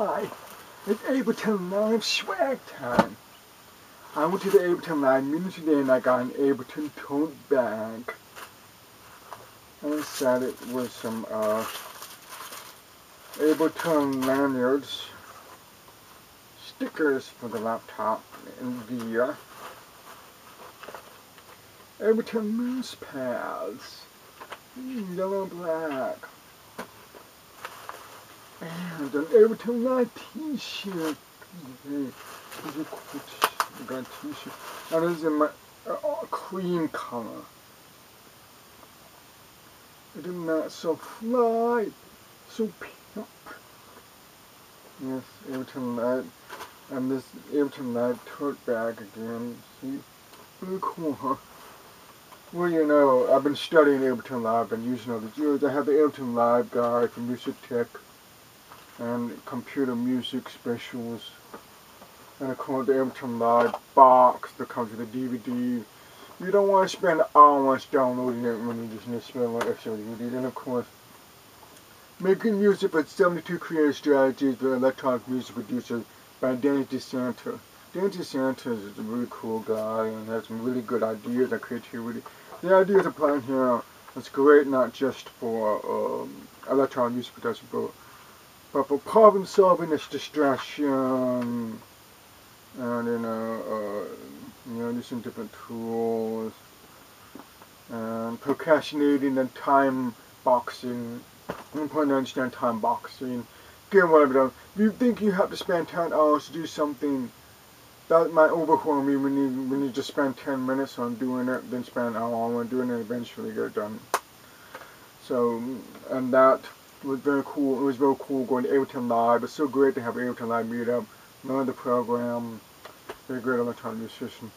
Hi, it's Ableton Live swag time. I went to the Ableton Live meeting today and I got an Ableton tote bag. And inside it was some Ableton lanyards, stickers for the laptop and the Ableton mouse pads, yellow and black. And an Ableton Live t-shirt. I got a t-shirt. That is in my cream color. It is not so fly, so pimp. Yes, Ableton Live. And this Ableton Live tote bag again. See? Pretty cool, huh? Well, you know, I've been studying Ableton Live and using all these years. I have the Ableton Live guide from Music Tech. And computer music specials, and of course the Ableton Live box that comes with the DVD. You don't want to spend hours downloading it when you just need to spend one extra DVD. And of course, Making Music with 72 Creative Strategies for Electronic Music Producers by Danny DeSanta. Danny DeSanta is a really cool guy and has some really good ideas and creativity. The ideas applied here is great, not just for electronic music production, but for problem solving, it's distraction, and using different tools, and procrastinating and time boxing. I'm important to understand time boxing. Get one of them. If you think you have to spend 10 hours to do something, that might overwhelm you when you just spend 10 minutes on doing it, then spend an hour on doing it, eventually get it done. So, and that. It was very cool. It was very cool going to Ableton Live. It's so great to have Ableton Live meet up, learn the program. They're a great electronic musician.